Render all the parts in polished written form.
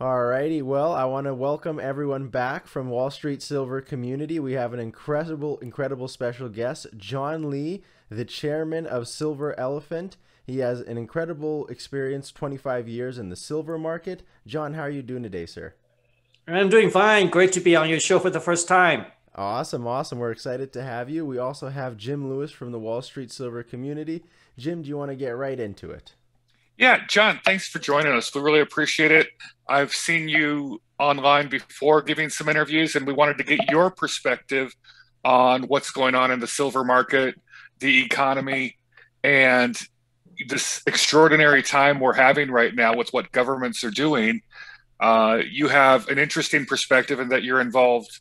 Alrighty, well, I want to welcome everyone back from Wall Street Silver community. We have an incredible special guest, John Lee, the chairman of Silver Elephant. He has an incredible experience, 25 years in the silver market. John, how are you doing today, sir? I'm doing fine. Great to be on your show for the first time. Awesome, awesome. We're excited to have you. We also have Jim Lewis from the Wall Street Silver community. Jim, do you want to get right into it? Yeah, John, thanks for joining us. We really appreciate it. I've seen you online before giving some interviews, and we wanted to get your perspective on what's going on in the silver market, the economy, and this extraordinary time we're having right now with what governments are doing. You have an interesting perspective in that you're involved.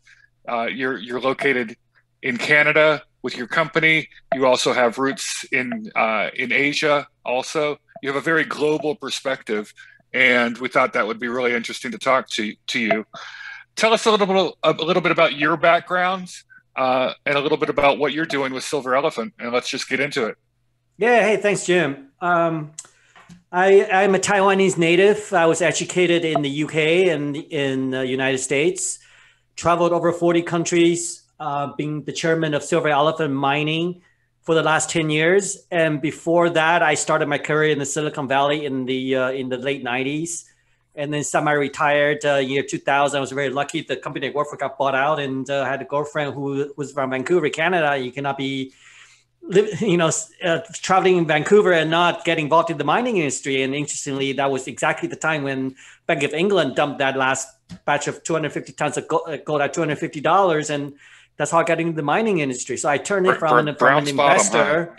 You're located in Canada with your company. You also have roots in Asia also. You have a very global perspective, and we thought that would be really interesting to talk to you. Tell us a little bit about your background and a little bit about what you're doing with Silver Elephant, and let's just get into it. Yeah, hey, thanks, Jim. I'm a Taiwanese native. I was educated in the UK and in the United States, traveled over 40 countries, being the chairman of Silver Elephant Mining for the last 10 years. And before that, I started my career in the Silicon Valley in the late 90s. And then semi-retired year 2000. I was very lucky. The company I worked for got bought out, and I had a girlfriend who was from Vancouver, Canada. You cannot be traveling in Vancouver and not get involved in the mining industry. And interestingly, that was exactly the time when Bank of England dumped that last batch of 250 tons of gold at $250. And that's how I got into the mining industry. So I turned it from an investor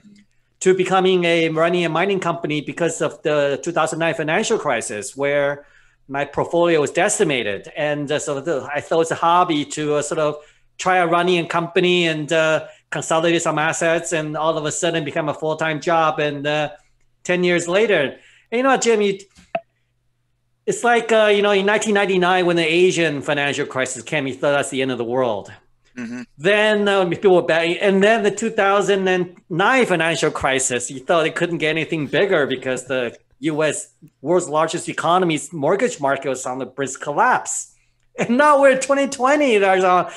to becoming running a mining company because of the 2009 financial crisis, where my portfolio was decimated. And I thought it was a hobby to sort of try a running a company and consolidate some assets, and all of a sudden become a full-time job. And 10 years later, and you know what, Jim, it's like, in 1999, when the Asian financial crisis came, you thought that's the end of the world. Mm-hmm. Then people were back, and then the 2009 financial crisis, you thought it couldn't get anything bigger because the U.S. world's largest economy's mortgage market was on the brisk collapse. And now we're 2020. Now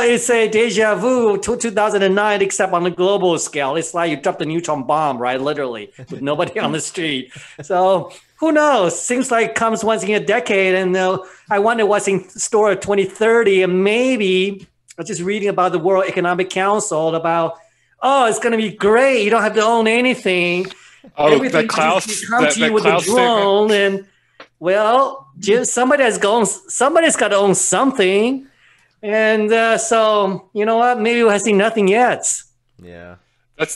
it's a deja vu to 2009, except on a global scale. It's like you dropped a neutron bomb, right? Literally, with nobody on the street. So who knows? Seems like it comes once in a decade. And I wonder what's in store at 2030, and maybe. I was just reading about the World Economic Council about, oh, it's going to be great. You don't have to own anything. Oh, everything comes to you with a drone. And well, Jim, somebody's got to own something. And so, you know what? Maybe we have seen nothing yet. Yeah,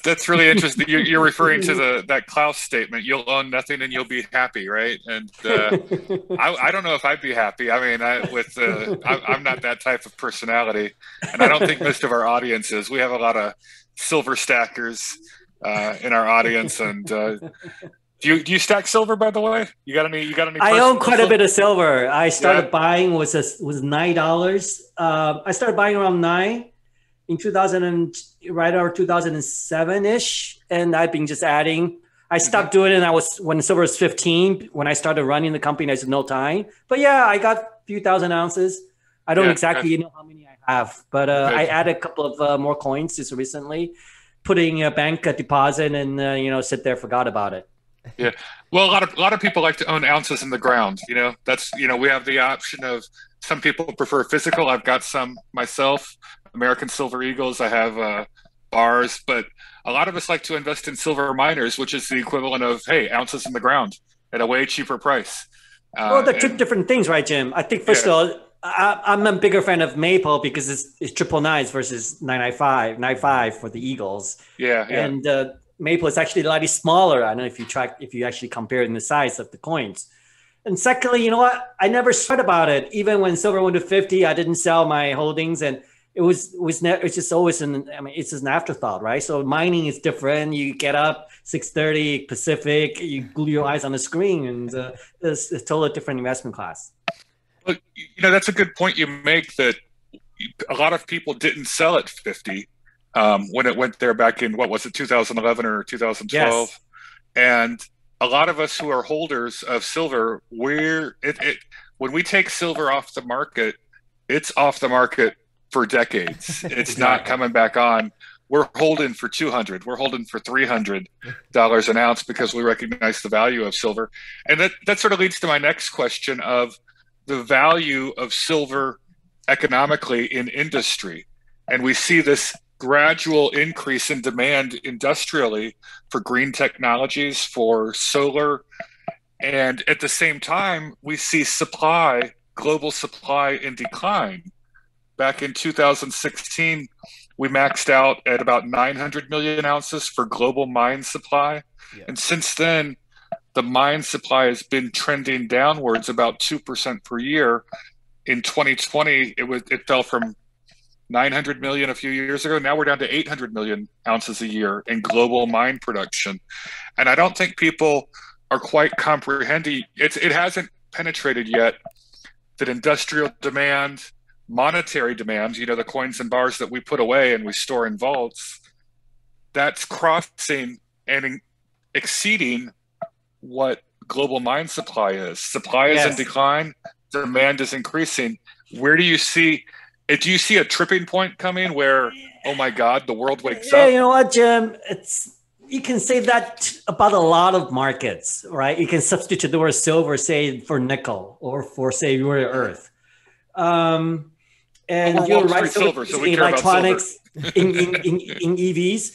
that's really interesting. You're referring to that Klaus statement. You'll own nothing and you'll be happy, right? And I don't know if I'd be happy. I mean, I'm not that type of personality, and I don't think most of our audience is. We have a lot of silver stackers in our audience, and do you stack silver? By the way, you got any? I own quite a bit of silver. I started buying was $9. I started buying around $9. In 2000, right around 2007-ish, and I've been just adding. I stopped doing it, and when silver was 15, when I started running the company, I said no time. But yeah, I got a few thousand ounces. I don't exactly know how many I have, but I added a couple of more coins just recently, putting a bank deposit, and sit there, forgot about it. Yeah, well, a lot of people like to own ounces in the ground. We have the option of some people prefer physical. I've got some myself. American Silver Eagles, I have bars, but a lot of us like to invest in silver miners, which is the equivalent of, hey, ounces in the ground at a way cheaper price. Well, they're two different things, right, Jim? I think, first of all, I'm a bigger fan of maple because it's 999s versus 995 for the Eagles. Yeah, yeah. And maple is actually slightly smaller. I don't know if you actually compare it in the size of the coins. And secondly, you know what? I never thought about it. Even when silver went to 50, I didn't sell my holdings, and it's just always it's just an afterthought, right? So mining is different. You get up 6:30 Pacific, you glue your eyes on the screen, and it's a totally different investment class. Well, that's a good point you make, that a lot of people didn't sell at 50 when it went there back in, what was it, 2011 or 2012? Yes. And a lot of us who are holders of silver, we're when we take silver off the market, it's off the market for decades. It's not coming back on. We're holding for $200. We're holding for $300 an ounce because we recognize the value of silver. And that sort of leads to my next question of the value of silver economically in industry. And we see this gradual increase in demand industrially for green technologies, for solar. And at the same time, we see supply, global supply in decline. Back in 2016, we maxed out at about 900 million ounces for global mine supply. Yeah. And since then, the mine supply has been trending downwards about 2% per year. In 2020, it fell from 900 million a few years ago. Now we're down to 800 million ounces a year in global mine production. And I don't think people are quite comprehending. It hasn't penetrated yet that industrial demand, monetary demand, you know, the coins and bars that we put away and we store in vaults, that's crossing and exceeding what global mine supply is. Supply is in decline, demand is increasing. Where do you see, do you see a tripping point coming where, oh my God, the world wakes up? Yeah, you know what, Jim, you can say that about a lot of markets, right? You can substitute the word silver, say, for nickel or for, say, rare earth. And well, you're right, so in electronics, in EVs.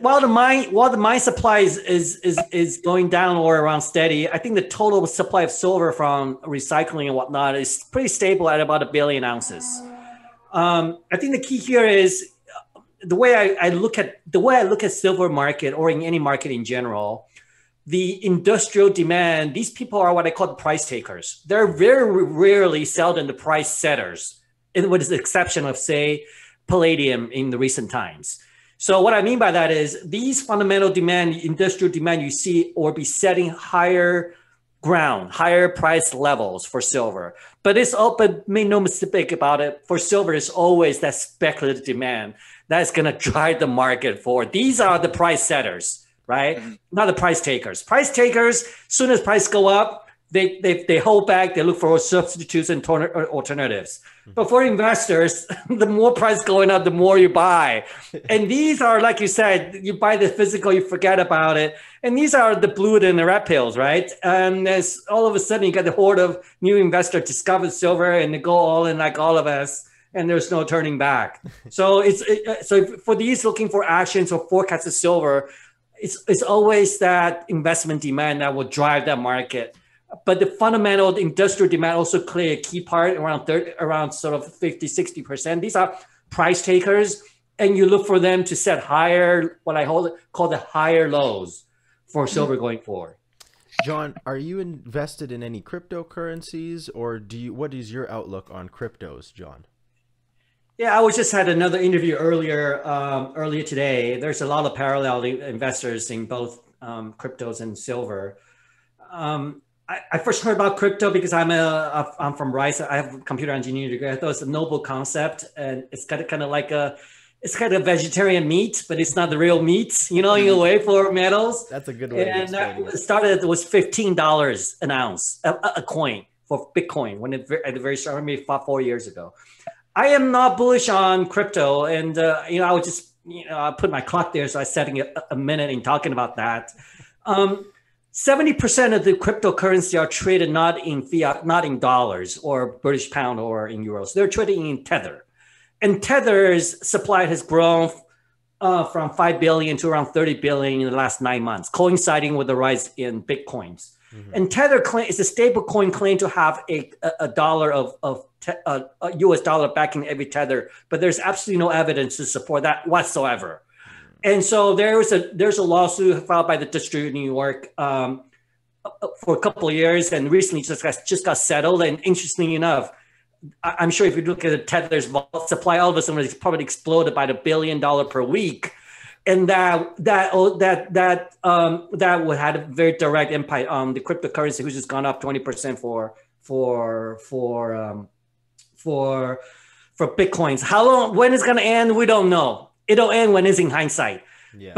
While the mine supply is going down or around steady, I think the total supply of silver from recycling and whatnot is pretty stable at about 1 billion ounces. I think the key here is the way I look at silver market, or in any market in general, the industrial demand, these people are what I call the price takers. They're very rarely, seldom the price setters, with the exception of, say, palladium in the recent times. So what I mean by that is these fundamental demand, industrial demand you see or be setting higher ground, higher price levels for silver. But it's open, make no mistake about it, for silver is always that speculative demand that's going to drive the market forward. These are the price setters, right? Mm-hmm. Not the price takers. Price takers, soon as prices go up, they hold back, they look for substitutes and alternatives. Mm-hmm. But for investors, the more price going up, the more you buy. And these are, like you said, you buy the physical, you forget about it. And these are the blue and the red pills, right? And all of a sudden, you get the horde of new investors discover silver and they go all in like all of us. And there's no turning back. So for these looking for actions or forecasts of silver, it's always that investment demand that will drive that market. But the fundamental industrial demand also play a key part, around sort of 50, 60%. These are price takers, and you look for them to set higher, what I call the higher lows for silver going forward. John, are you invested in any cryptocurrencies, or what is your outlook on cryptos, John? Yeah, I was just had another interview earlier today. There's a lot of parallel investors in both cryptos and silver. I first heard about crypto because I'm from Rice. I have a computer engineering degree. I thought it's a noble concept, and it's kind of vegetarian meat, but it's not the real meat, you know, in a way for metals. That's a good way. And it started, it was $15 an ounce, a coin for Bitcoin when it at the very start, maybe 4 years ago. I am not bullish on crypto, and you know, I would just, you know, I put my clock there, so I setting a minute in talking about that. 70% of the cryptocurrency are traded not in fiat, not in dollars or British pound or in euros. They're trading in Tether, and Tether's supply has grown from 5 billion to around 30 billion in the last 9 months, coinciding with the rise in Bitcoins. Mm-hmm. And Tether is a stable coin claimed to have a dollar of US dollar backing every Tether, but there's absolutely no evidence to support that whatsoever. Mm-hmm. And so there's a lawsuit filed by the District of New York for a couple of years, and recently just got settled. And interestingly enough, I'm sure if you look at the Tether's supply, all of a sudden it's probably exploded by the $1 billion per week. And that would have a very direct impact on the cryptocurrency, which has gone up 20% for Bitcoins. How long? When it's gonna end? We don't know. It'll end when it's in hindsight. Yeah.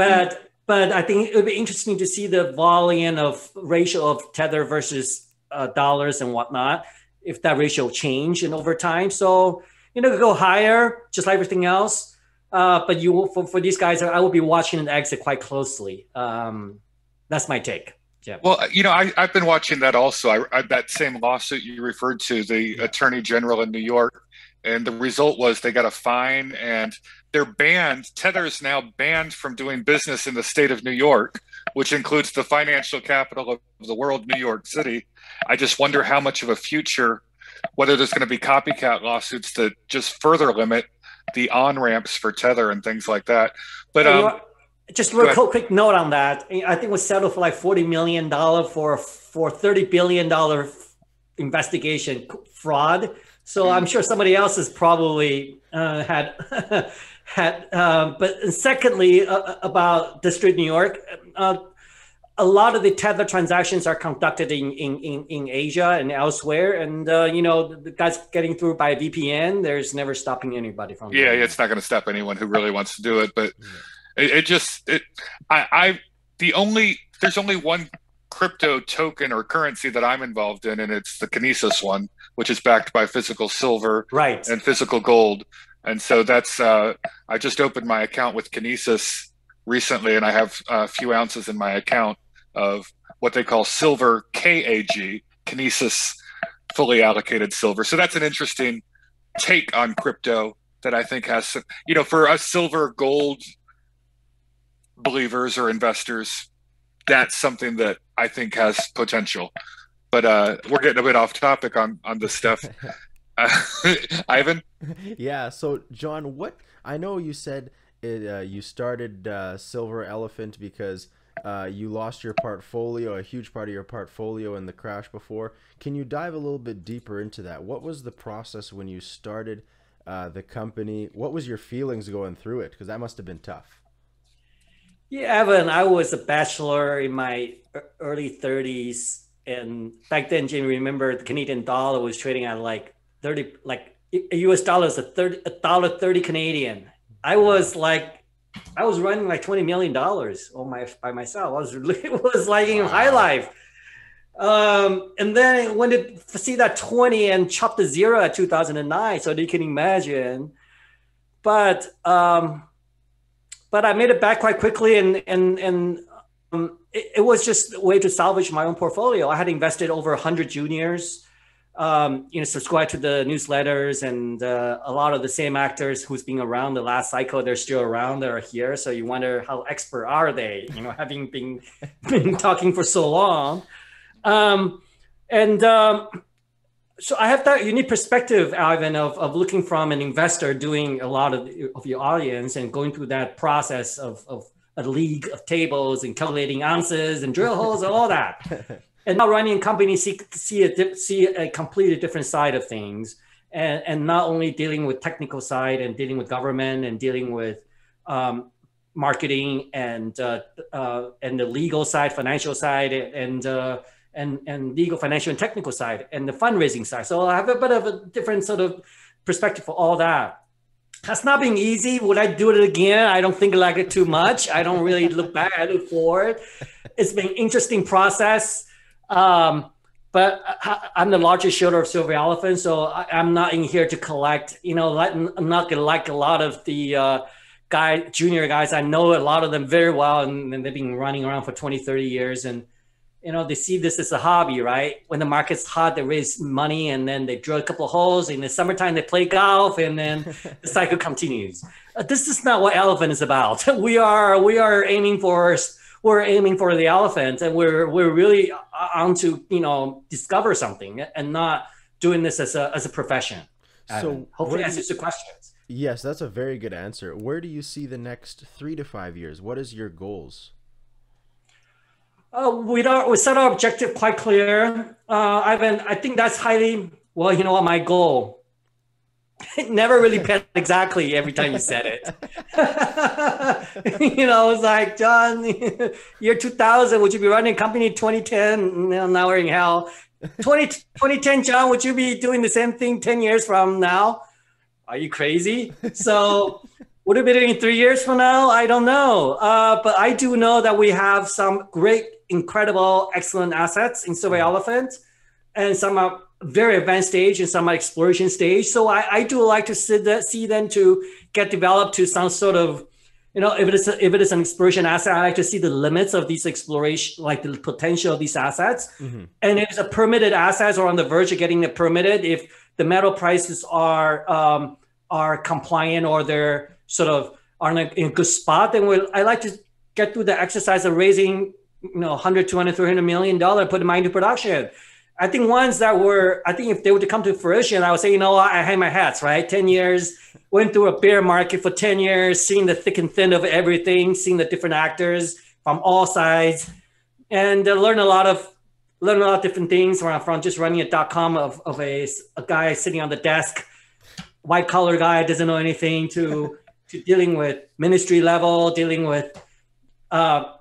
But I think it would be interesting to see the volume of ratio of Tether versus dollars and whatnot. if that ratio change and over time. So, you know, go higher, just like everything else. But you will, for these guys, I will be watching the exit quite closely. That's my take. Yeah. Well, you know, I've been watching that also. That same lawsuit you referred to, the Attorney General in New York, and the result was they got a fine and they're banned. Tether is now banned from doing business in the state of New York, which includes the financial capital of the world, New York City. I just wonder how much of a future, whether there's going to be copycat lawsuits that just further limit the on-ramps for Tether and things like that. But just a quick note on that. I think it was settled for like $40 million for $30 billion investigation fraud. So I'm sure somebody else has probably but secondly, about District of New York, a lot of the Tether transactions are conducted in Asia and elsewhere. And, you know, the guys getting through by VPN, there's never stopping anybody from that. Yeah, it's not going to stop anyone who really wants to do it. But there's only one crypto token or currency that I'm involved in, and it's the Kinesis one, which is backed by physical silver and physical gold. And so that's, I just opened my account with Kinesis recently, and I have a few ounces in my account of what they call silver KAG, Kinesis fully allocated silver. So that's an interesting take on crypto that I think has some, you know, for us silver gold believers or investors, that's something that I think has potential. But we're getting a bit off topic on this stuff. Ivan? Yeah, so John, I know you said you started Silver Elephant because you lost your portfolio, a huge part of your portfolio in the crash before. Can you dive a little bit deeper into that? What was the process when you started the company? What was your feelings going through it? Because that must have been tough. Yeah, Evan, I was a bachelor in my early 30s. And back then, Jim, remember the Canadian dollar was trading at like 30, like a US dollar is $1.30 Canadian. I was running like $20 million by myself. It was like in high life. And then when did see that 20 and chop the zero at 2009. So you can imagine, but I made it back quite quickly, and it was just a way to salvage my own portfolio. I had invested over 100 juniors, you know, subscribed to the newsletters, and a lot of the same actors who's been around the last cycle, they're still around, they're here. So you wonder how expert are they, you know, having been talking for so long. So I have that unique perspective, Ivan, of looking from an investor, doing a lot of your audience and going through that process of a league of tables and calculating ounces and drill holes and all that. And now running a company, see a completely different side of things. And not only dealing with technical side and dealing with government and dealing with marketing and the legal side, financial side, and legal, financial, and technical side, and the fundraising side. So I have a bit of a different sort of perspective for all that. That's not been easy. Would I do it again? I don't think I like it too much. I don't really look back. I look forward. It's been an interesting process. But I'm the largest shareholder of Silver Elephant, so I'm not in here to collect. You know, I'm not gonna like a lot of the junior guys. I know a lot of them very well, and they've been running around for 20, 30 years, and you know, they see this as a hobby, right? When the market's hot, they raise money and then they drill a couple of holes. In the summertime, they play golf, and then the cycle continues. This is not what Elephant is about. We're aiming for the elephant, and we're really on to, you know, discover something and not doing this as a profession. So hopefully that answers the questions. Yes, that's a very good answer. Where do you see the next 3 to 5 years? What is your goals? We set our objective quite clear, Ivan. I think that's highly, well, you know what, my goal. It never really panned exactly every time you said it. You know, it's like, John, year 2000, would you be running a company 2010? No, now we're in hell. 2010, John, would you be doing the same thing 10 years from now? Are you crazy? So... Would it be in 3 years from now? I don't know. But I do know that we have some great, incredible, excellent assets in Silver Elephant. And some are very advanced stage and some exploration stage. So I do like to see them to get developed to some sort of, you know, if it is an exploration asset, I like to see the limits of these exploration, like the potential of these assets. Mm-hmm. And if it's a permitted assets or on the verge of getting it permitted, if the metal prices are compliant or they're sort of are in a good spot, then I like to get through the exercise of raising, you know, $100, $200, $300 million, put them into production. I think ones that were, I think if they were to come to fruition, I would say, you know, I hang my hats, right? 10 years, went through a bear market for 10 years, seeing the thick and thin of everything, seeing the different actors from all sides, and learn a lot of different things from just running a .com of a guy sitting on the desk, white collar guy, doesn't know anything, to dealing with ministry level, dealing with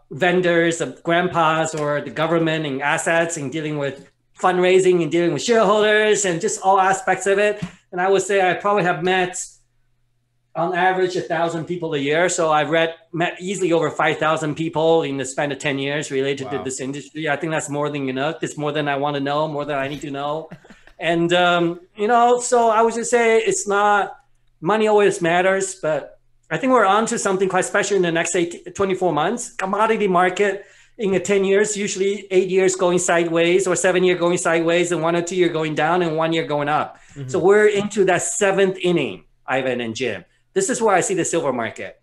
vendors of grandpas or the government and assets, and dealing with fundraising and dealing with shareholders and just all aspects of it. And I would say I probably have met on average 1,000 people a year. So I've met easily over 5,000 people in the span of 10 years related to this industry. I think that's more than enough. It's more than I want to know, more than I need to know. And, you know, so I would just say it's not, money always matters, but I think we're on to something quite special in the next 24 months. Commodity market in the 10 years, usually 8 years going sideways or 7 years going sideways and 1 or 2 years going down and 1 year going up. Mm-hmm. So we're into that seventh inning, Ivan and Jim. This is where I see the silver market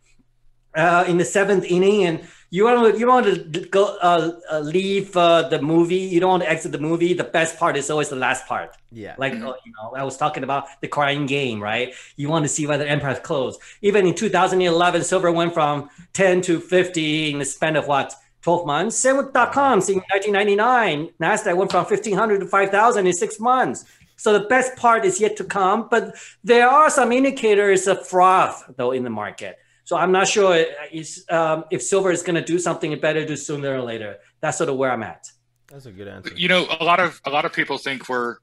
in the seventh inning. And you want to go leave the movie. You don't want to exit the movie. The best part is always the last part. Yeah. Like, mm-hmm. You know, I was talking about the crying game, right? You want to see whether the empire closed. Even in 2011, silver went from 10 to 50 in the span of what? 12 months. Same with .coms in 1999. NASDAQ went from 1,500 to 5,000 in 6 months. So the best part is yet to come, but there are some indicators of froth though in the market. So I'm not sure if silver is going to do something better do sooner or later. That's sort of where I'm at. That's a good answer. You know, a lot of people think a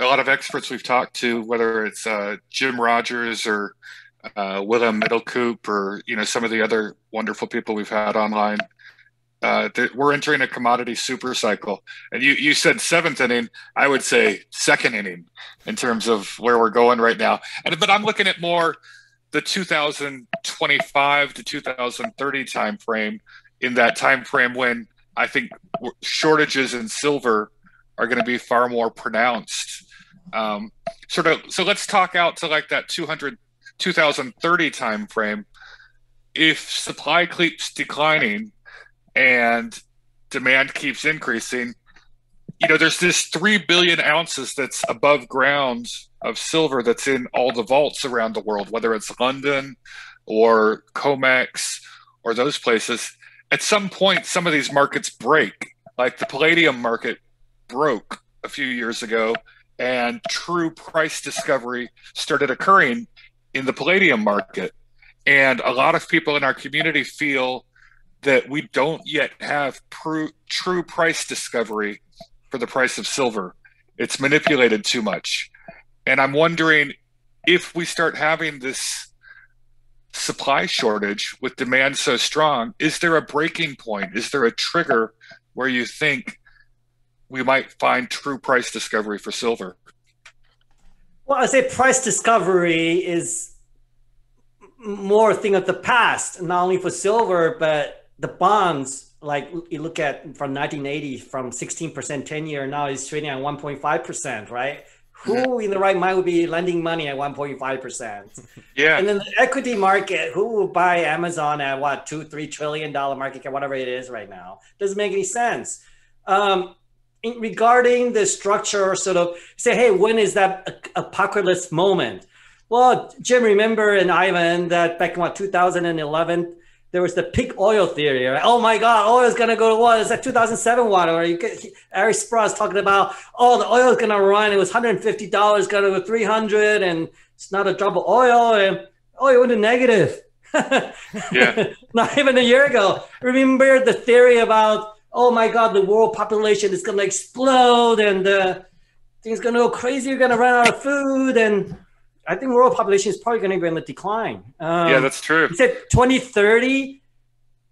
lot of experts we've talked to, whether it's Jim Rogers or Willem Middelkoop or, you know, some of the other wonderful people we've had online. We're entering a commodity super cycle, and you said seventh inning. I would say second inning in terms of where we're going right now. But I'm looking at more the 2025 to 2030 time frame. In that time frame, when I think shortages in silver are going to be far more pronounced. So let's talk out to like that 2030 time frame. If supply keeps declining and demand keeps increasing, you know, there's this 3 billion ounces that's above ground of silver that's in all the vaults around the world, whether it's London or COMEX or those places. At some point, some of these markets break, like the palladium market broke a few years ago, and true price discovery started occurring in the palladium market. And a lot of people in our community feel that we don't yet have true price discovery for the price of silver. It's manipulated too much. And I'm wondering if we start having this supply shortage with demand so strong, is there a breaking point? Is there a trigger where you think we might find true price discovery for silver? Well, I say price discovery is more a thing of the past, not only for silver, but the bonds, like you look at from 1980, from 16% 10-year, now is trading at 1.5%, right? Who in the right mind would be lending money at 1.5%? Yeah. And then the equity market, who will buy Amazon at what, $2-3 trillion market cap, whatever it is right now? Doesn't make any sense. Regarding the structure, sort of say, hey, when is that apocalypse moment? Well, Jim, remember, and Ivan, that back in what, 2011, there was the peak oil theory, right? Oh my God, oil is going to go to what? It's that 2007 one, or Eric Sprouse talking about, oh, the oil is going to run. It was $150, going to go 300, and it's not a drop of oil. And oh, it went to negative. Yeah. Not even a year ago. Remember the theory about, oh my God, the world population is going to explode, and things going to go crazy. You're going to run out of food, and I think world population is probably going to be on the decline. Yeah, that's true. You said 2030.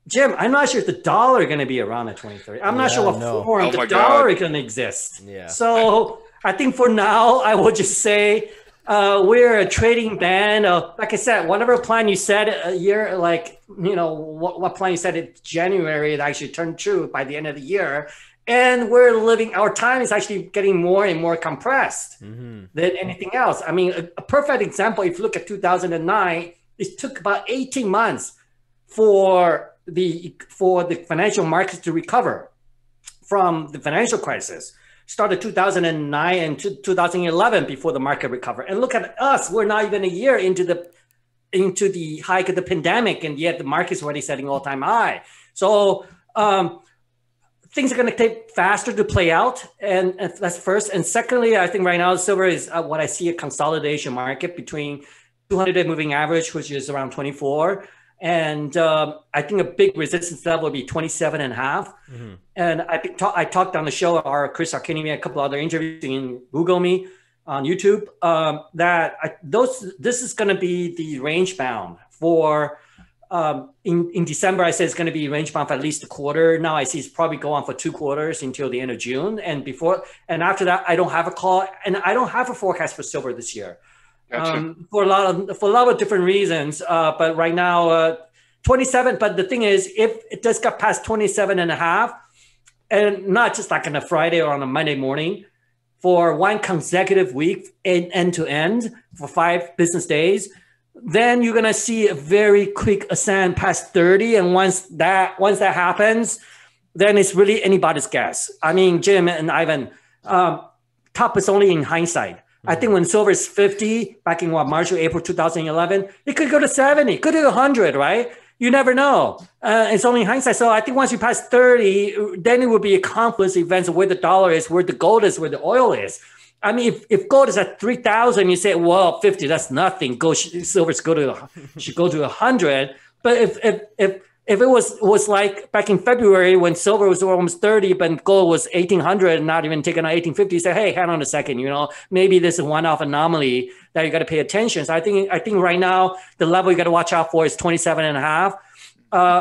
Jim, I'm not sure if the dollar is going to be around at 2030. I'm not sure what form the dollar is going to exist. Yeah. So I think for now, I will just say we're a trading band. Like I said, whatever plan you said a year, like, you know, what plan you said in January, it actually turned true by the end of the year. And we're living, our time is actually getting more and more compressed than anything else. I mean, a perfect example, if you look at 2009, it took about 18 months for the financial markets to recover from the financial crisis. Started 2009 and 2011 before the market recovered. And look at us, we're not even a year into the hike of the pandemic, and yet the market's already setting all-time high. So things are going to take faster to play out, and that's first. And secondly, I think right now silver is what I see a consolidation market between 200-day moving average, which is around 24. And I think a big resistance level would be 27.5. And I talked on the show, our Chris Arciniega, a couple other interviews, in Google me on YouTube, that this is going to be the range bound for, in December, I said it's going to be range bound for at least a quarter. Now I see it's probably go on for 2 quarters until the end of June. And after that, I don't have a call, and I don't have a forecast for silver this year. Gotcha. For a lot of different reasons, but right now 27. But the thing is, if it does get past 27.5, and not just like on a Friday or on a Monday morning, for one consecutive week end to end for 5 business days, then you're gonna see a very quick ascent past 30. And once that happens, then it's really anybody's guess. I mean, Jim and Ivan, top is only in hindsight. I think when silver is 50, back in March or April 2011, it could go to 70, could go to 100, right? You never know. It's only hindsight. So I think once you pass 30, then it will be a confluence event of where the dollar is, where the gold is, where the oil is. I mean, if gold is at 3,000, you say, well, 50, that's nothing. Silver should go to 100. But if it was like back in February when silver was almost 30, but gold was 1,800, not even taking on 1,850, you say, hey, hang on a second, you know, maybe this is a one-off anomaly that you got to pay attention. So I think right now the level you got to watch out for is 27.5.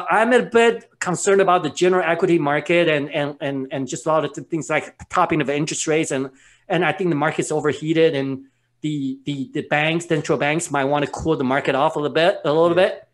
I'm a bit concerned about the general equity market and just a lot of things like topping of interest rates, and I think the market's overheated, and the banks, central banks, might want to cool the market off a little bit.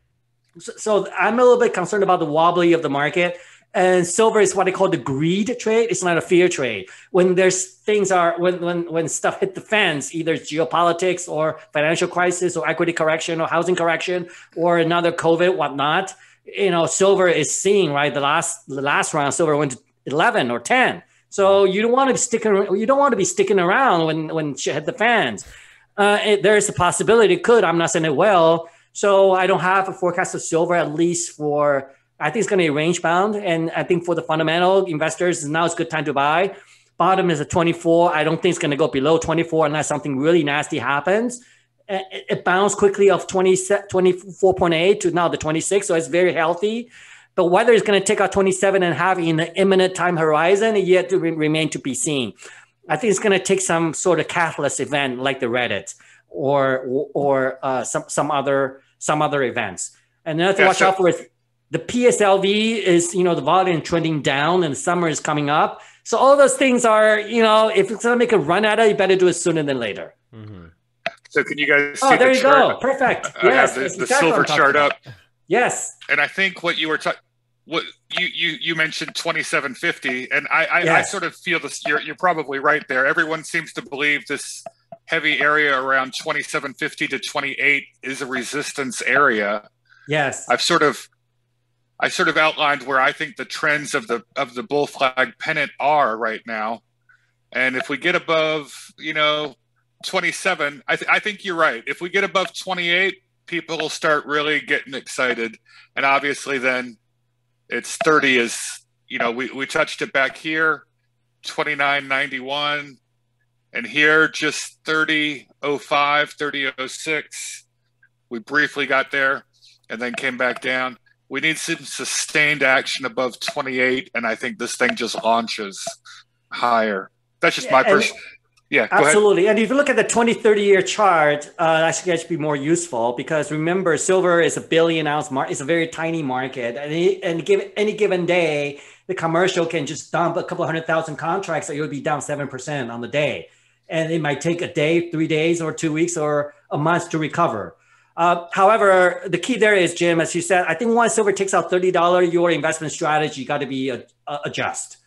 So I'm a little bit concerned about the wobbly of the market, and silver is what I call the greed trade. It's not a fear trade. When when stuff hit the fence, either geopolitics or financial crisis or equity correction or housing correction or another COVID, whatnot, you know, silver is seeing, right? The last round, silver went to 11 or 10. So you don't want to be sticking around when shit hit the fans. There is a possibility it could. I'm not saying it will. So I don't have a forecast of silver, at least for, I think it's going to be range bound. And I think for the fundamental investors, now it's a good time to buy. Bottom is at 24. I don't think it's going to go below 24 unless something really nasty happens. It bounced quickly off 24.8 to now the 26. So it's very healthy. But whether it's going to take out 27.5 in the imminent time horizon, it yet to remain to be seen. I think it's going to take some sort of catalyst event like the Reddit or some other events. And another thing to watch out for is the PSLV is, you know, the volume trending down, and the summer is coming up. So all those things are, you know, if it's going to make a run at it, you better do it sooner than later. So can you guys see there you chart? Go. Perfect. Yes. The silver chart up. Yes. And I think what you were talking, what you mentioned 2750, and I sort of feel this, you're probably right there. Everyone seems to believe this heavy area around 2750 to 28 is a resistance area. Yes. I sort of outlined where I think the trends of the bull flag pennant are right now. And if we get above, you know, 27, I think you're right. If we get above 28, people will start really getting excited. And obviously then it's 30 is, you know, we touched it back here, 29.91. And here, just 30.05, 30.06. We briefly got there and then came back down. We need some sustained action above 28, and I think this thing just launches higher. That's just my personal. Yeah, absolutely. Go ahead. And if you look at the 20, 30-year chart, that should actually be more useful, because remember, silver is a billion-ounce market. It's a very tiny market, and any given day, the commercial can just dump a couple 100,000 contracts, so you'll be down 7% on the day. and it might take a day, 3 days, or 2 weeks, or a month to recover. However, the key there is, Jim, as you said, I think once silver takes out $30, your investment strategy got to be adjust.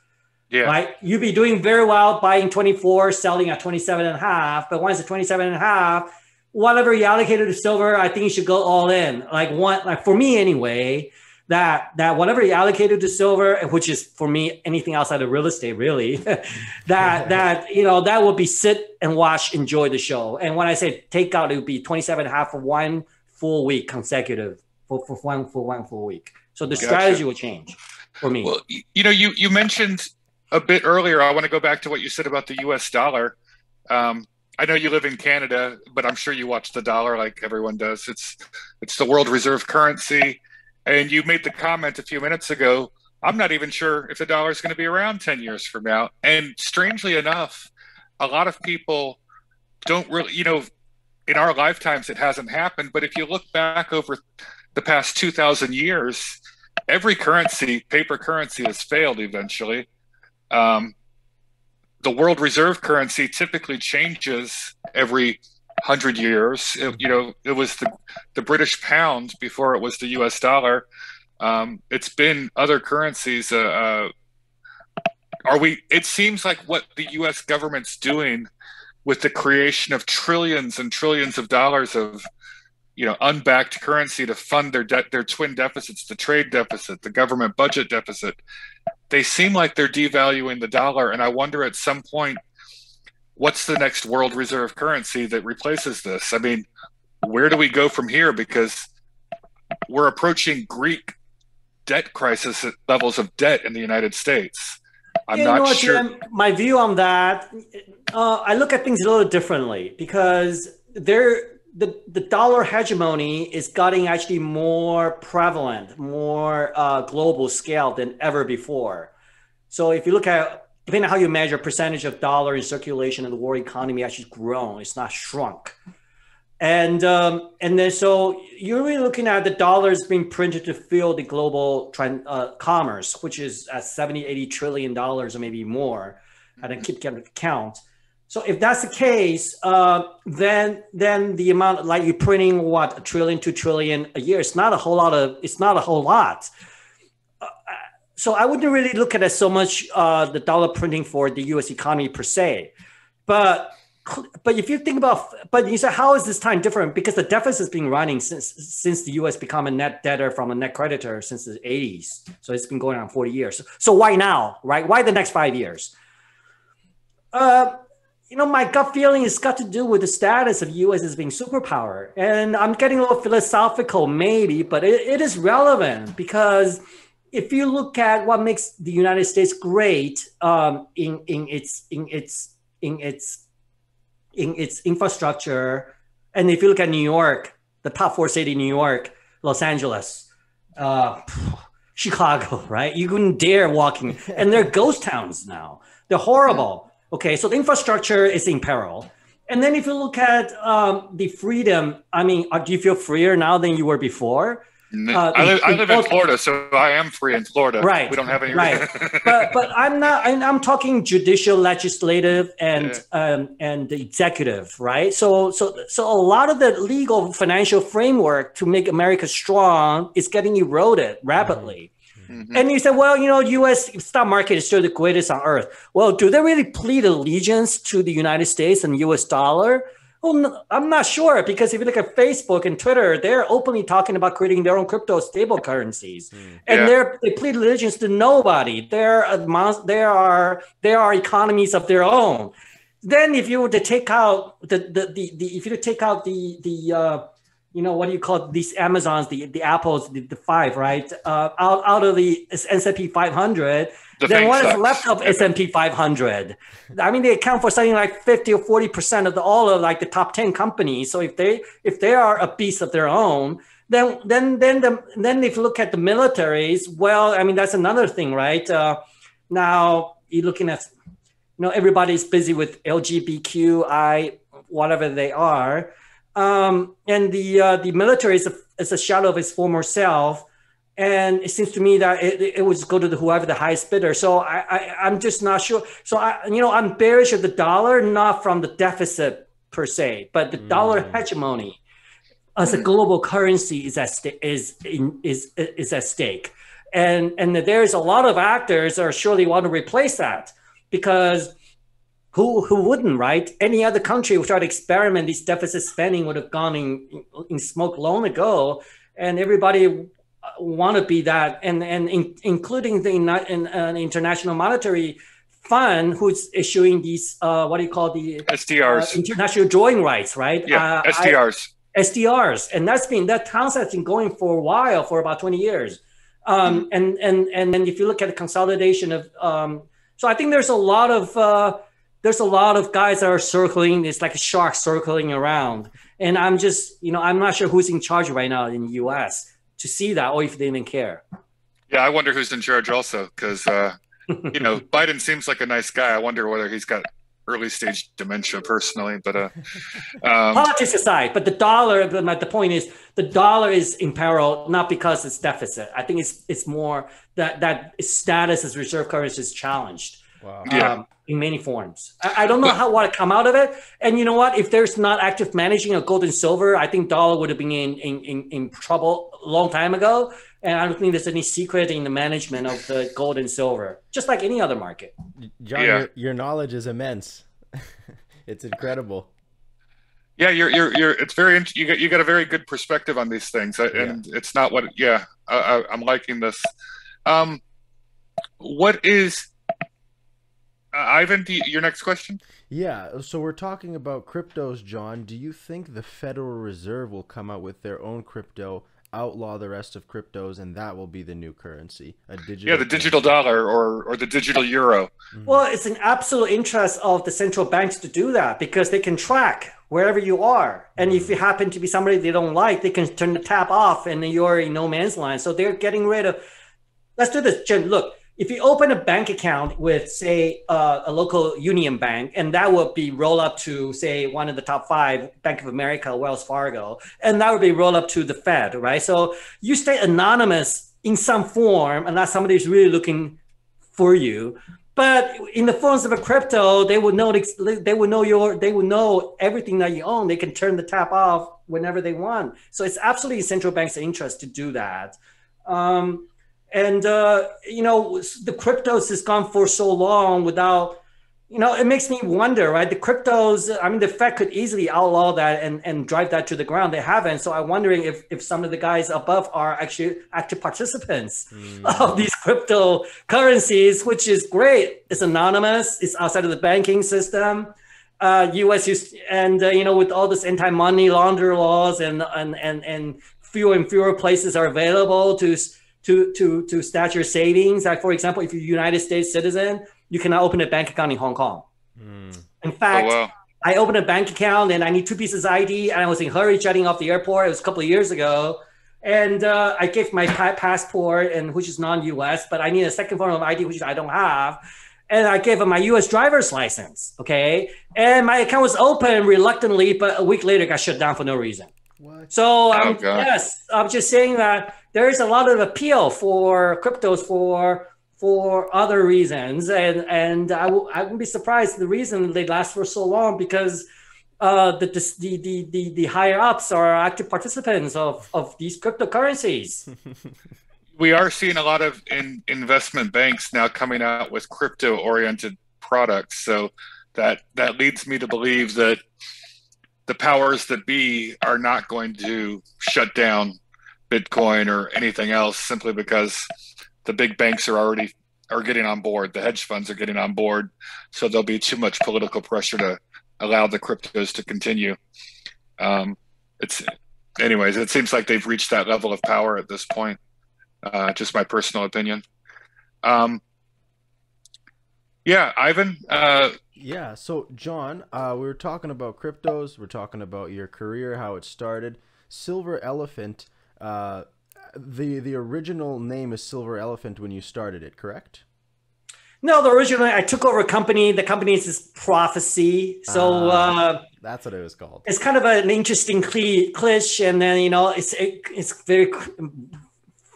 Yeah. Right? You'd be doing very well buying 24, selling at 27.5, but once at 27.5, whatever you allocated to silver, I think you should go all in. Like for me anyway, that whatever you allocated to silver, which is for me anything outside of real estate really, that would be sit and watch, enjoy the show. And when I say take out, it would be 27.5 for 1 full week consecutive for one full week. So the strategy will change for me. Well, you mentioned a bit earlier. I want to go back to what you said about the U.S. dollar. I know you live in Canada, but I'm sure you watch the dollar like everyone does. It's the world reserve currency. And you made the comment a few minutes ago, I'm not even sure if the dollar is going to be around 10 years from now. And strangely enough, a lot of people don't really, in our lifetimes, it hasn't happened. But if you look back over the past 2,000 years, every currency, paper currency, has failed eventually. The world reserve currency typically changes every 100 years. It was the British pound before it was the U.S. dollar. It's been other currencies. It seems like what the U.S. government's doing with the creation of trillions and trillions of dollars of unbacked currency to fund their twin deficits, the trade deficit, the government budget deficit. They seem like they're devaluing the dollar, and I wonder at some point, what's the next world reserve currency that replaces this? I mean, where do we go from here? Because we're approaching Greek debt crisis levels of debt in the United States. I'm not sure. Jim, my view on that, I look at things a little differently because the dollar hegemony is getting actually more prevalent, more global scale than ever before. So if you look at, depending on how you measure, percentage of dollar in circulation in the world economy actually grown. It's not shrunk. And then so you're really looking at the dollars being printed to fuel the global commerce, which is at $70–80 trillion or maybe more. I don't keep count. So if that's the case, then the amount, like you're printing what, $1 trillion, $2 trillion a year. It's not a whole lot. So I wouldn't really look at it so much the dollar printing for the U.S. economy per se, but if you think about, but you say how is this time different? Because the deficit's been running since the U.S. became a net debtor from a net creditor since the 80s, so it's been going on 40 years. So why now, right? Why the next 5 years? My gut feeling has got to do with the status of U.S. as being superpower, and I'm getting a little philosophical maybe, but it is relevant because. If you look at what makes the United States great in its infrastructure, and if you look at New York, the top 4 city, New York, Los Angeles, Chicago, right? You couldn't dare walking, and they're ghost towns now. They're horrible. Okay, so the infrastructure is in peril. And then if you look at the freedom, I mean, do you feel freer now than you were before? I live in Florida, so I am free in Florida. Right. We don't have any. Right. but I'm not. I'm talking judicial, legislative, and the executive. Right. So a lot of the legal, financial framework to make America strong is getting eroded rapidly. Mm-hmm. And you say, well, U.S. stock market is still the greatest on earth. Well, do they really plead allegiance to the United States and U.S. dollar? Well, no, I'm not sure, because if you look at Facebook and Twitter, they're openly talking about creating their own crypto stable currencies, and they plead allegiance to nobody. There are economies of their own. Then, if you were to take out these Amazons, the Apples, the 5, right, out of the S&P 500. Then what is left of S&P 500? I mean, they account for something like 50 or 40% of all of like the top 10 companies. So if they are a beast of their own, then if you look at the militaries, well, I mean that's another thing, right? Now you're looking at, everybody's busy with LGBTQI, whatever they are, and the military is a shadow of its former self. And it seems to me that it would just go to whoever the highest bidder. So I'm just not sure. So I'm bearish of the dollar, not from the deficit per se, but the dollar hegemony as a global currency is at stake. And there's a lot of actors that surely want to replace that, because who wouldn't, right? Any other country who tried to experiment these deficit spending would have gone in smoke long ago, and everybody want to be that, and including the International Monetary Fund, who's issuing these what do you call the SDRs, international drawing rights, right? Yeah, SDRs, and that concept's been going for a while, for about 20 years. And if you look at the consolidation of, so I think there's a lot of guys that are circling. It's like a shark circling around, and I'm just I'm not sure who's in charge right now in the U.S. to see that, or if they didn't care. Yeah, I wonder who's in charge also, because Biden seems like a nice guy. I wonder whether he's got early stage dementia personally. But politics aside, but the dollar. The point is, the dollar is in peril not because it's deficit. I think it's more that status as reserve currency is challenged. Wow. In many forms. I don't know what come out of it. And you know what? If there's not active managing of gold and silver, I think dollar would have been in trouble a long time ago. And I don't think there's any secret in the management of the gold and silver, just like any other market. John, your knowledge is immense. It's incredible. Yeah, it's very. You got a very good perspective on these things, and it's not what. Yeah, I'm liking this. What is? Ivan, your next question? Yeah, so we're talking about cryptos, John. Do you think the Federal Reserve will come out with their own crypto, outlaw the rest of cryptos, and that will be the new currency? The digital dollar or the digital euro. Mm-hmm. Well, it's an absolute interest of the central banks to do that, because they can track wherever you are. And if you happen to be somebody they don't like, they can turn the tap off and you're in no man's land. So they're getting rid of, let's do this, Jim, look. If you open a bank account with, say, a local union bank, and that would be rolled up to, say, one of the top five, Bank of America, Wells Fargo, and that would be rolled up to the Fed, right? So you stay anonymous in some form, unless somebody's really looking for you. But in the forms of a crypto, they would know everything that you own. They can turn the tap off whenever they want. So it's absolutely in central bank's interest to do that. The cryptos has gone for so long without, it makes me wonder, right? The cryptos, I mean, the Fed could easily outlaw that and drive that to the ground. They haven't. So I'm wondering if some of the guys above are actually active participants of these cryptocurrencies, which is great. It's anonymous. It's outside of the banking system. U.S. With all this anti-money laundering laws and fewer and fewer places are available to stash your savings. Like, for example, if you're a United States citizen, you cannot open a bank account in Hong Kong. In fact, I opened a bank account and I need two pieces of ID, and I was in a hurry jetting off the airport. It was a couple of years ago. And I gave my passport, and which is non-US, but I need a second form of ID, which I don't have. And I gave him my US driver's license, okay? And my account was open reluctantly, but a week later got shut down for no reason. What? So I'm just saying that there is a lot of appeal for cryptos for other reasons, and I wouldn't be surprised the reason they last for so long, because the higher ups are active participants of these cryptocurrencies. We are seeing a lot of investment banks now coming out with crypto oriented products, so that leads me to believe that the powers that be are not going to shut down Bitcoin or anything else simply because the big banks are already getting on board. The hedge funds are getting on board. So there'll be too much political pressure to allow the cryptos to continue. It seems like they've reached that level of power at this point. Just my personal opinion. Ivan. Yeah, so John, we were talking about cryptos. We're talking about your career, how it started. Silver Elephant, the original name is Silver Elephant when you started it, correct? No, the original, I took over a company. The company is this Prophecy. So that's what it was called. It's kind of an interesting cliche, and then it's very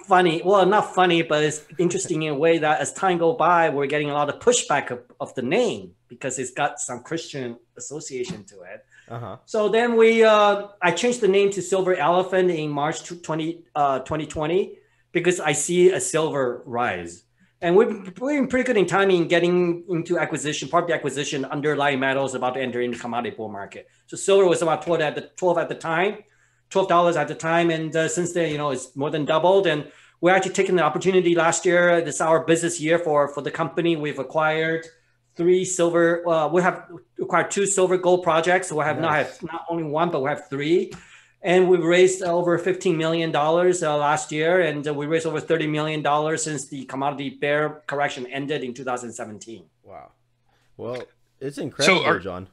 funny. Well, not funny, but it's interesting in a way that as time goes by, we're getting a lot of pushback of the name because it's got some Christian association to it. Uh-huh. So then I changed the name to Silver Elephant in March 2020 because I see a silver rise. And we've been pretty good in timing getting into acquisition, part of the acquisition, underlying metals about to enter into commodity bull market. So silver was about 12 at the time, $12 at the time. And since then, you know, it's more than doubled. And we're actually taking the opportunity last year. This is our business year for the company. We've acquired two silver gold projects. So we have not only one, but we have three. And we've raised over $15 million last year. And we raised over $30 million since the commodity bear correction ended in 2017. Wow. Well, it's incredible, John.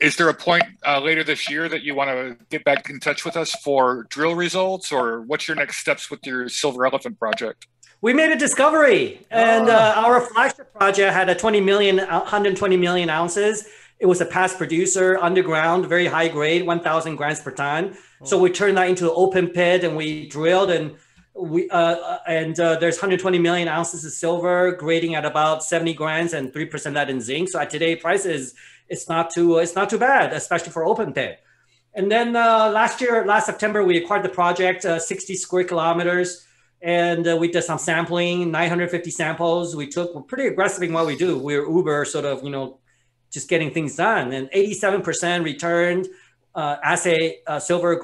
Is there a point later this year that you want to get back in touch with us for drill results, or what's your next steps with your Silver Elephant project? We made a discovery, and our flagship project had 120 million ounces. It was a past producer, underground, very high grade, 1,000 grams per ton. Oh. So we turned that into an open pit, and we drilled, and there's 120 million ounces of silver, grading at about 70 grams and 3% lead and zinc. So at today's prices, it's not too bad, especially for open pit. And then last September, we acquired the project, 60 square kilometers. And we did some sampling, 950 samples. We're pretty aggressive in what we do. We're Uber, sort of, you know, just getting things done. And 87% returned assay silver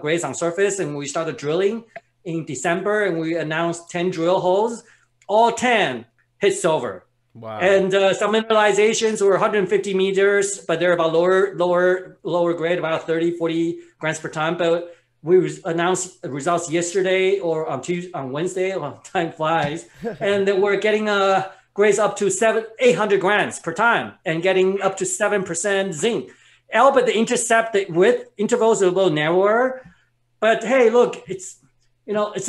grades on surface. And we started drilling in December, and we announced 10 drill holes. All 10 hit silver. Wow. And some mineralizations were 150 meters, but they're about lower grade, about 30, 40 grams per ton. But we announced results yesterday or on Wednesday. Well, time flies, and then we're getting grades up to 800 grams per ton, and getting up to 7% zinc. Albeit the intercept, the width intervals are a little narrower, but hey, look, it's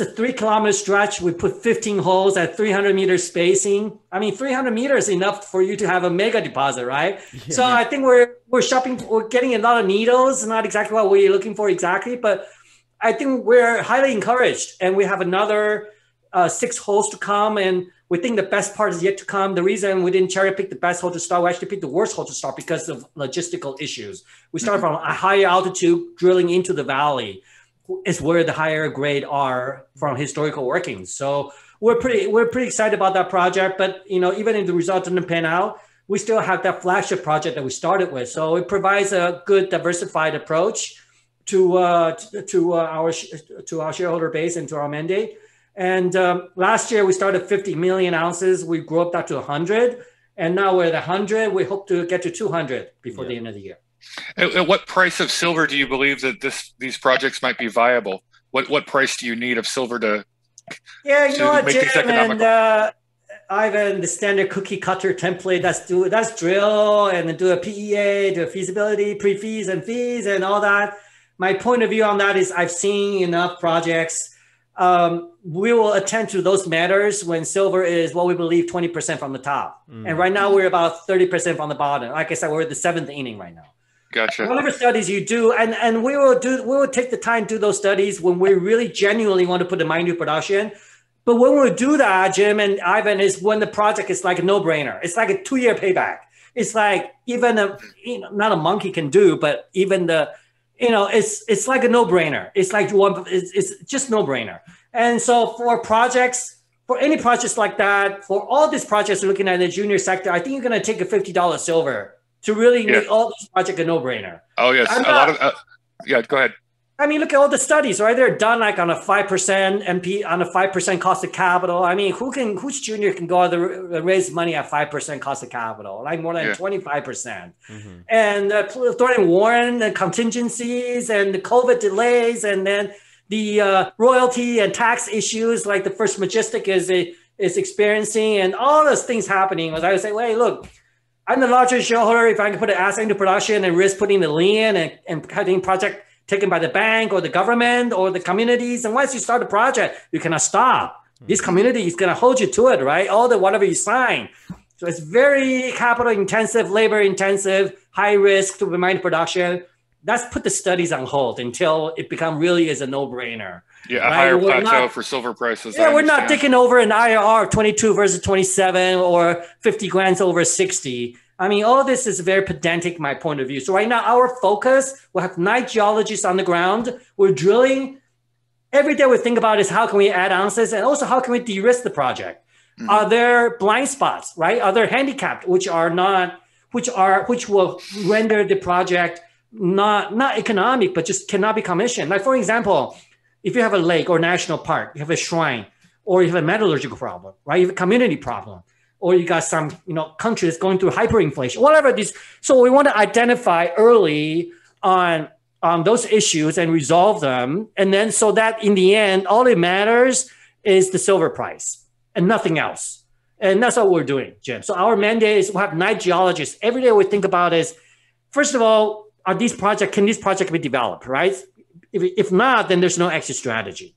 a 3-kilometer stretch. We put 15 holes at 300 meter spacing. I mean, 300 meters enough for you to have a mega deposit, right? Yeah. So I think we're getting a lot of needles. Not exactly what we're looking for exactly, but I think we're highly encouraged, and we have another 6 holes to come, and we think the best part is yet to come. The reason we didn't cherry pick the best hole to start, we actually picked the worst hole to start because of logistical issues. We started from a higher altitude drilling into the valley, is where the higher grade are from historical workings. So we're pretty excited about that project, but you know, even if the results didn't pan out, we still have that flagship project that we started with. So it provides a good diversified approach to our shareholder base and to our mandate. And last year we started 50 million ounces. We grew up that to 100, and now we're at 100. We hope to get to 200 before the end of the year. At what price of silver do you believe that these projects might be viable? What price do you need of silver to? Yeah, you know what, Jim and Ivan, the standard cookie cutter template. That's drill and do a PEA, do a feasibility, pre-fees and fees and all that. My point of view on that is I've seen enough projects. We will attend to those matters when silver is what we believe 20% from the top. Mm. And right now we're about 30% from the bottom. Like I said, we're at the 7th inning right now. Gotcha. Whatever studies you do, and we will take the time to do those studies when we really genuinely want to put the mine to production. But when we do that, Jim and Ivan, is when the project is like a no-brainer. It's like a 2-year payback. It's like even not a monkey can do, but even the it's like a no-brainer. It's like it's just no-brainer. And so for any projects like that, for all these projects you're looking at in the junior sector, I think you're going to take a $50 silver to really make all these projects a no-brainer. Oh, yes. Go ahead. I mean, look at all the studies, right? They're done like on a 5% MP, on a 5% cost of capital. I mean, whose junior can go out and raise money at 5% cost of capital, like more than 25%. Mm-hmm. And throwing warrant and contingencies and the COVID delays, and then the royalty and tax issues like the First Majestic is experiencing, and all those things happening. As I would say, wait, look, I'm the largest shareholder. If I can put an asset into production and risk putting the lien and cutting project taken by the bank or the government or the communities. And once you start a project, you cannot stop. This community is going to hold you to it, right? All the whatever you sign. So it's very capital intensive, labor intensive, high risk to mine production. That's put the studies on hold until it really is a no-brainer. Yeah, right? A higher plateau for silver prices. Yeah, we're not taking over an IRR 22 versus 27 or 50 grand over 60. I mean, all this is very pedantic, my point of view. So right now, our focus, we'll have 9 geologists on the ground. We're drilling. Every day we think about is how can we add ounces and also how can we de-risk the project? Mm-hmm. Are there blind spots, right? Are there handicapped, which will render the project not economic, but just cannot be commissioned. Like, for example, if you have a lake or national park, you have a shrine, or you have a metallurgical problem, right? You have a community problem, or you got some, country that's going through hyperinflation, whatever this. So we want to identify early on those issues and resolve them. And then so that in the end, all it matters is the silver price and nothing else. And that's what we're doing, Jim. So our mandate is we'll have 9 geologists. Every day we think about is, first of all, can these projects be developed, right? If not, then there's no exit strategy.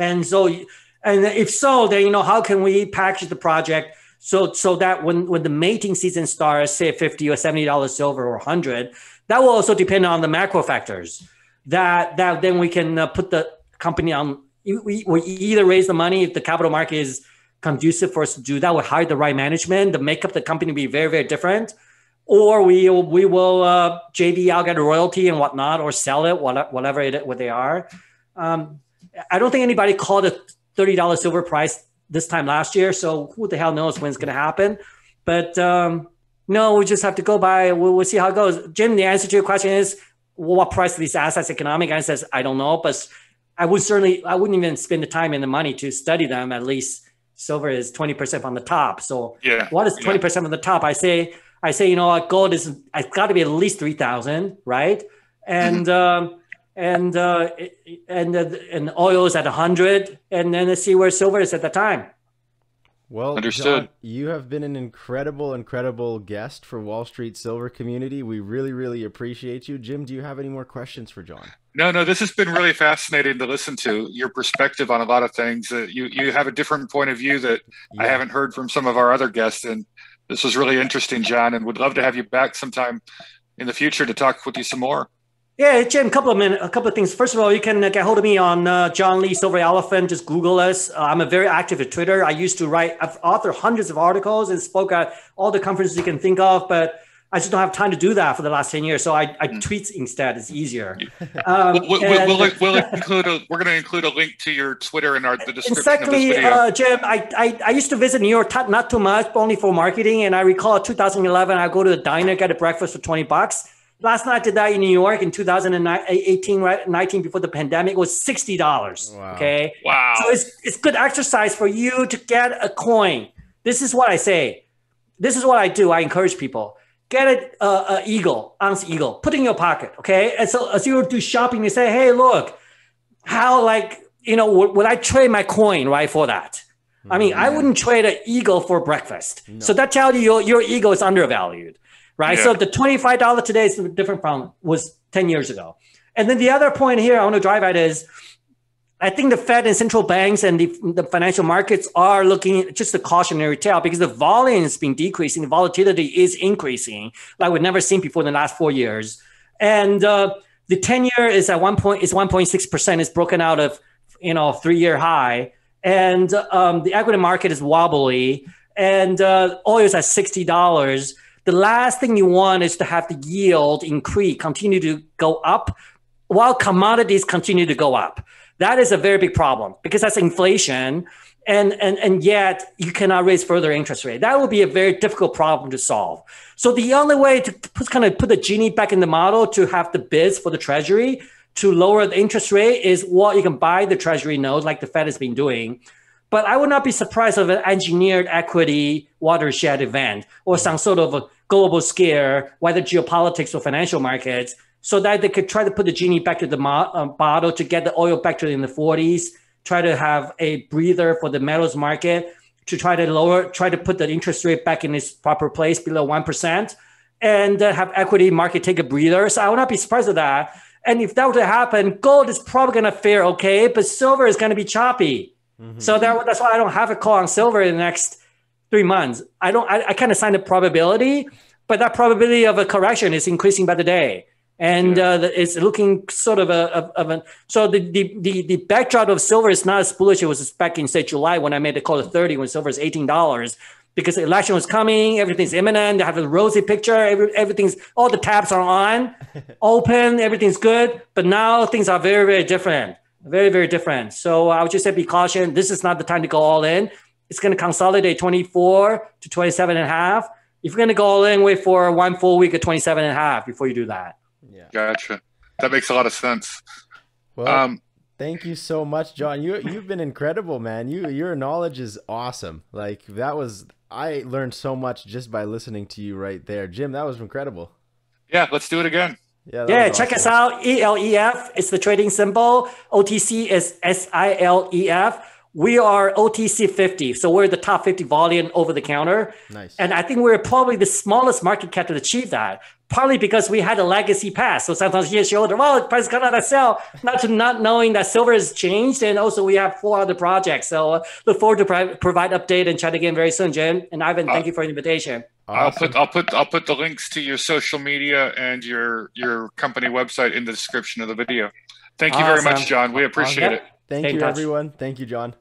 And so, and if so, then, how can we package the project so that when the mating season starts, say $50 or $70 silver or $100, that will also depend on the macro factors that then we can put the company on. We either raise the money if the capital market is conducive for us to do that. We hire the right management. The makeup of the company will be very, very different. Or we will JV out, get a royalty and whatnot, or sell it, whatever they are. I don't think anybody called a $30 silver price this time last year, so who the hell knows when it's going to happen. But no, we just have to go by. We'll see how it goes. Jim, the answer to your question is, what price are these assets economic? I says I don't know, but I wouldn't even spend the time and the money to study them. At least silver is 20% on the top. So yeah, what is 20% on the top? I say, gold is, it's got to be at least 3,000, right? And and oil is at 100, and then let's see where silver is at the time. Well, understood. John, you have been an incredible guest for Wall Street Silver community. We really appreciate you. Jim, do you have any more questions for John? No, this has been really fascinating to listen to your perspective on a lot of things. You have a different point of view that I haven't heard from some of our other guests, and this was really interesting, John, and would love to have you back sometime in the future to talk with you some more. Yeah, Jim, a couple of things. First of all, you can get hold of me on John Lee, Silver Elephant. Just Google us. I'm very active at Twitter. I used to write, I've authored hundreds of articles and spoke at all the conferences you can think of, but I just don't have time to do that for the last 10 years. So I tweet instead. It's easier. We're going to include a link to your Twitter in the description. Exactly, of this video. Jim, I used to visit New York, not too much, but only for marketing. And I recall 2011, I go to a diner, get a breakfast for $20. Last night I did that in New York in 2018, right, 19, before the pandemic, was $60. Wow. Okay. Wow. So it's good exercise for you to get a coin. This is what I say. This is what I do. I encourage people. Get an ounce eagle, put it in your pocket, okay? And so as you do shopping, you say, hey, look, would I trade my coin, right, for that? I mean, I wouldn't trade an eagle for breakfast. No. So that tells you your ego is undervalued, right? Yeah. So the $25 today is a different problem, was 10 years ago. And then the other point here I want to drive at is, I think the Fed and central banks and the financial markets are looking at just a cautionary tale because the volume has been decreasing. The volatility is increasing like we've never seen before in the last 4 years. And the 10-year is at 1.6%. It's broken out of, 3-year high. And the equity market is wobbly. And oil is at $60. The last thing you want is to have the yield increase, continue to go up while commodities continue to go up. That is a very big problem because that's inflation, and yet you cannot raise further interest rate. That would be a very difficult problem to solve. So the only way to put the genie back in the model to have the bids for the treasury to lower the interest rate is you can buy the treasury note like the Fed has been doing. But I would not be surprised of an engineered equity watershed event or some sort of a global scare, whether geopolitics or financial markets, so that they could try to put the genie back to the bottle to get the oil back to in the 40s, try to have a breather for the metals market to try to put the interest rate back in its proper place below 1% and have equity market take a breather. So I would not be surprised at that. And if that were to happen, gold is probably going to fare okay, but silver is going to be choppy. Mm-hmm. So that's why I don't have a call on silver in the next 3 months. I can't assign the probability, but that probability of a correction is increasing by the day. And it's looking sort of so the backdrop of silver is not as bullish as it was back in, say, July when I made the call at 30 when silver is $18, because the election was coming, everything's imminent, they have a rosy picture, everything's, all the tabs are on, open, everything's good. But now things are very, very different, very, very different. So I would just say be cautious. This is not the time to go all in. It's going to consolidate 24 to 27.5. If you're going to go all in, wait for one full week at 27.5 before you do that. Yeah. Gotcha. That makes a lot of sense. Well, thank you so much, John. You've been incredible, man. Your knowledge is awesome. Like I learned so much just by listening to you right there. Jim, that was incredible. Yeah, let's do it again. Yeah, check us out. ELEF is the trading symbol. OTC is SILEF. We are OTC 50, so we're the top 50 volume over the counter. Nice. And I think we're probably the smallest market cap to achieve that, partly because we had a legacy past. So sometimes you show the price got out of sell, not knowing that silver has changed. And also we have 4 other projects. So look forward to provide update and chat again very soon, Jim. And Ivan, thank you for the invitation. Awesome. I'll put the links to your social media and your company website in the description of the video. Thank you very much, John. We appreciate it. Thank you, everyone. Thank you, John.